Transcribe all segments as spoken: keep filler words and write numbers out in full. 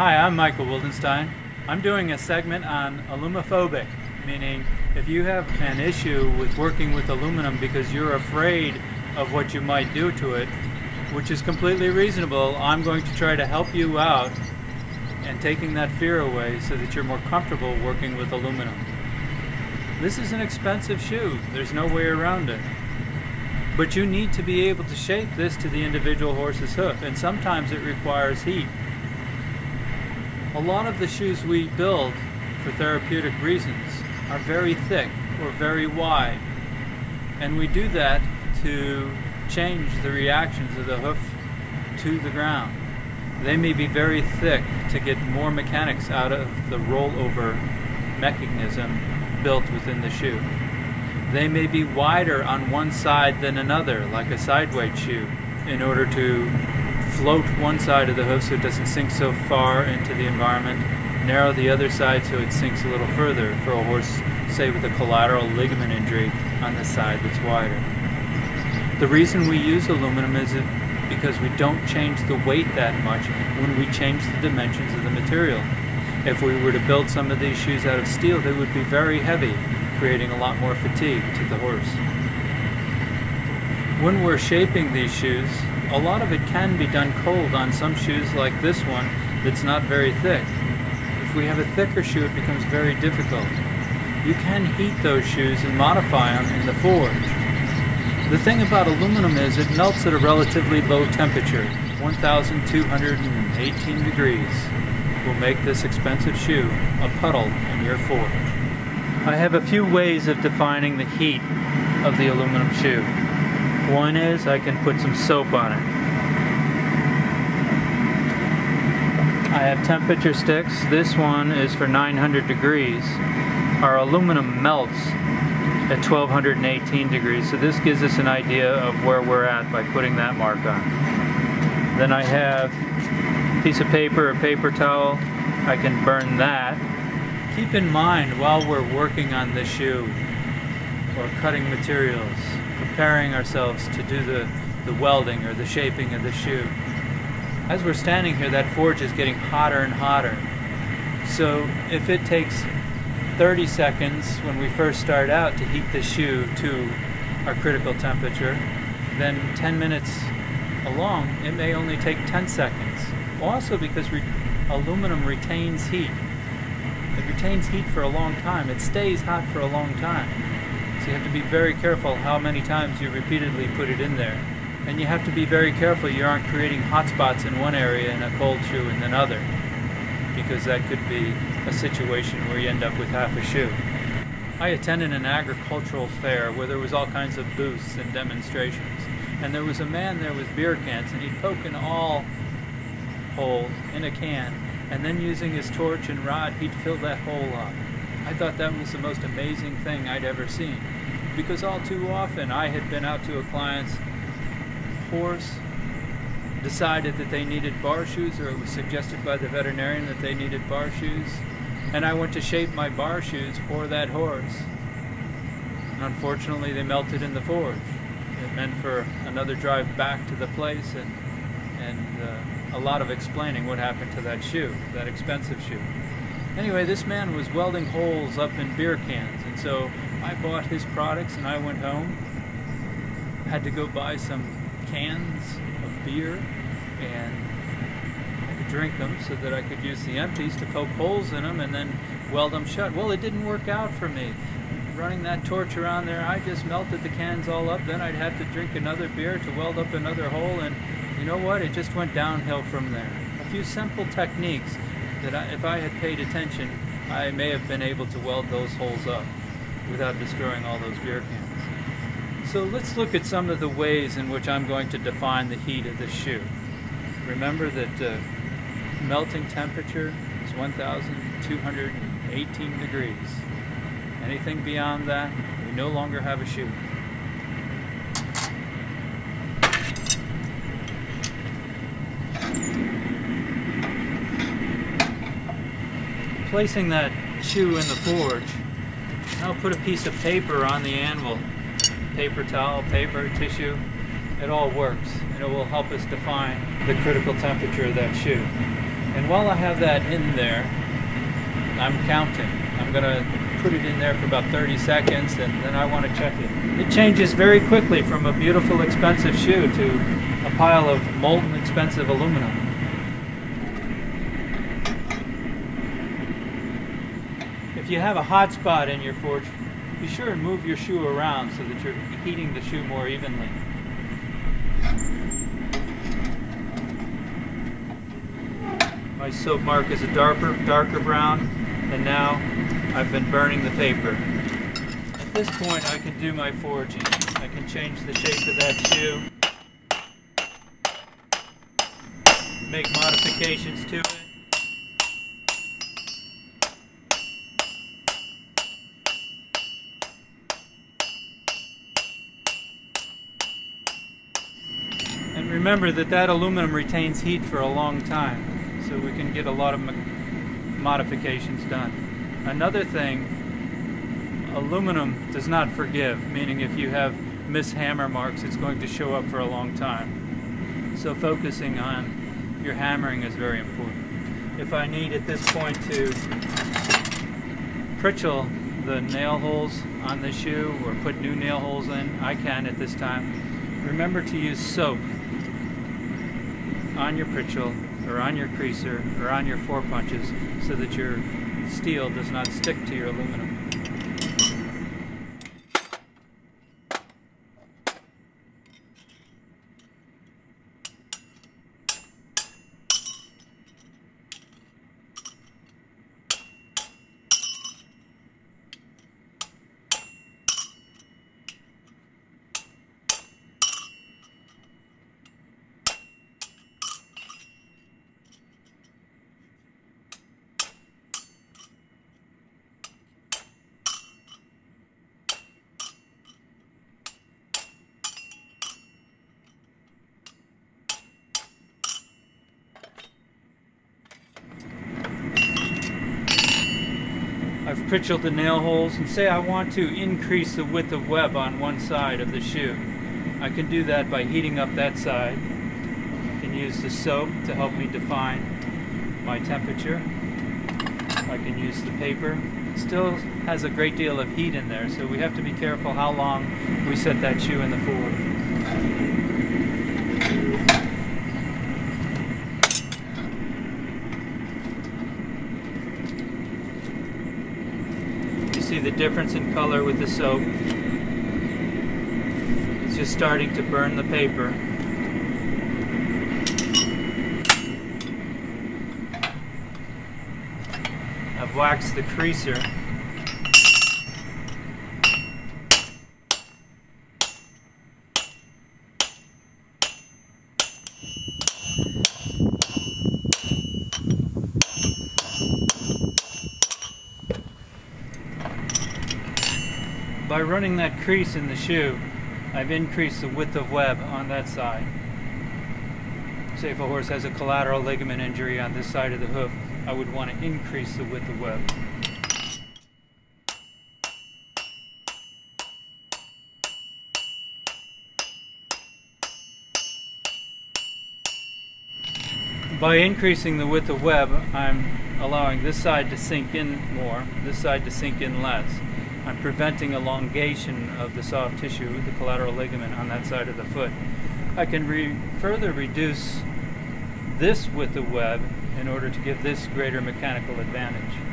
Hi, I'm Michael Wildenstein. I'm doing a segment on alumophobic, meaning if you have an issue with working with aluminum because you're afraid of what you might do to it, which is completely reasonable, I'm going to try to help you out and taking that fear away so that you're more comfortable working with aluminum. This is an expensive shoe. There's no way around it. But you need to be able to shape this to the individual horse's hoof, and sometimes it requires heat. A lot of the shoes we build for therapeutic reasons are very thick or very wide, and we do that to change the reactions of the hoof to the ground. They may be very thick to get more mechanics out of the rollover mechanism built within the shoe. They may be wider on one side than another, like a sideweight shoe, in order to float one side of the hoof so it doesn't sink so far into the environment, narrow the other side so it sinks a little further for a horse, say with a collateral ligament injury on the side that's wider. The reason we use aluminum is because we don't change the weight that much when we change the dimensions of the material. If we were to build some of these shoes out of steel, they would be very heavy, creating a lot more fatigue to the horse. When we're shaping these shoes, a lot of it can be done cold on some shoes like this one that's not very thick. If we have a thicker shoe, it becomes very difficult. You can heat those shoes and modify them in the forge. The thing about aluminum is it melts at a relatively low temperature, one thousand two hundred eighteen degrees. Will make this expensive shoe a puddle in your forge. I have a few ways of defining the heat of the aluminum shoe. One is I can put some soap on it. I have temperature sticks. This one is for nine hundred degrees. Our aluminum melts at twelve eighteen degrees, so this gives us an idea of where we're at by putting that mark on. Then I have a piece of paper or paper towel. I can burn that. Keep in mind while we're working on the shoe or cutting materials, preparing ourselves to do the, the welding or the shaping of the shoe. As we're standing here, that forge is getting hotter and hotter. So if it takes thirty seconds when we first start out to heat the shoe to our critical temperature, then ten minutes along, it may only take ten seconds. Also because re aluminum retains heat. It retains heat for a long time. It stays hot for a long time. So you have to be very careful how many times you repeatedly put it in there. And you have to be very careful you aren't creating hot spots in one area and a cold shoe in another, because that could be a situation where you end up with half a shoe. I attended an agricultural fair where there was all kinds of booths and demonstrations. And there was a man there with beer cans, and he'd poke an awl hole in a can, and then using his torch and rod, he'd fill that hole up. I thought that was the most amazing thing I'd ever seen, because all too often I had been out to a client's horse, decided that they needed bar shoes, or it was suggested by the veterinarian that they needed bar shoes, and I went to shape my bar shoes for that horse. And unfortunately, they melted in the forge. It meant for another drive back to the place and, and uh, a lot of explaining what happened to that shoe, that expensive shoe. Anyway, this man was welding holes up in beer cans, and so I bought his products and I went home. Had to go buy some cans of beer, and I could drink them so that I could use the empties to poke holes in them and then weld them shut. Well, it didn't work out for me. Running that torch around there, I just melted the cans all up, then I'd have to drink another beer to weld up another hole, and you know what, it just went downhill from there. A few simple techniques that I, if I had paid attention, I may have been able to weld those holes up without destroying all those beer cans. So let's look at some of the ways in which I'm going to define the heat of this shoe. Remember that uh, melting temperature is one thousand two hundred eighteen degrees. Anything beyond that, we no longer have a shoe. Placing that shoe in the forge, I'll put a piece of paper on the anvil. Paper towel, paper, tissue, it all works, and it will help us define the critical temperature of that shoe. And while I have that in there, I'm counting. I'm going to put it in there for about thirty seconds, and then I want to check it. It changes very quickly from a beautiful, expensive shoe to a pile of molten, expensive aluminum. If you have a hot spot in your forge, be sure and move your shoe around so that you're heating the shoe more evenly. My soap mark is a darker, darker brown, and now I've been burning the paper. At this point, I can do my forging. I can change the shape of that shoe, make modifications to it. And remember that that aluminum retains heat for a long time, so we can get a lot of modifications done. Another thing, aluminum does not forgive, meaning if you have mishammer marks, it's going to show up for a long time. So focusing on your hammering is very important. If I need at this point to pritchel the nail holes on the shoe or put new nail holes in, I can at this time. Remember to use soap on your pritchel, or on your creaser, or on your four punches, so that your steel does not stick to your aluminum. I've pritcheled the nail holes, and say I want to increase the width of web on one side of the shoe. I can do that by heating up that side. I can use the soap to help me define my temperature. I can use the paper. It still has a great deal of heat in there, so we have to be careful how long we set that shoe in the forge. See the difference in color with the soap. It's just starting to burn the paper. I've waxed the creaser. By running that crease in the shoe, I've increased the width of web on that side. Say if a horse has a collateral ligament injury on this side of the hoof, I would want to increase the width of web. By increasing the width of web, I'm allowing this side to sink in more, this side to sink in less. I'm preventing elongation of the soft tissue, the collateral ligament, on that side of the foot. I can re further reduce this width of web in order to give this greater mechanical advantage.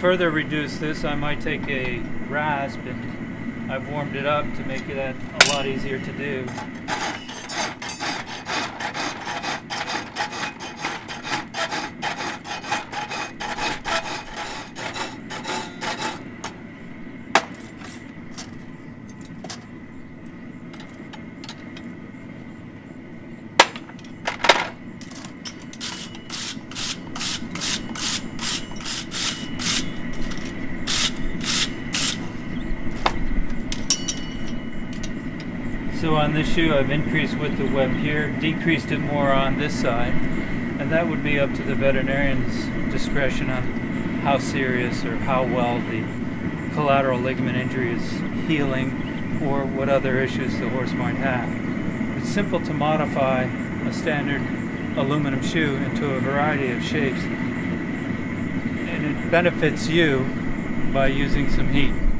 Further reduce this, I might take a rasp, and I've warmed it up to make that a lot easier to do. two on this shoe, I've increased width of web here, decreased it more on this side, and that would be up to the veterinarian's discretion on how serious or how well the collateral ligament injury is healing or what other issues the horse might have. It's simple to modify a standard aluminum shoe into a variety of shapes, and it benefits you by using some heat.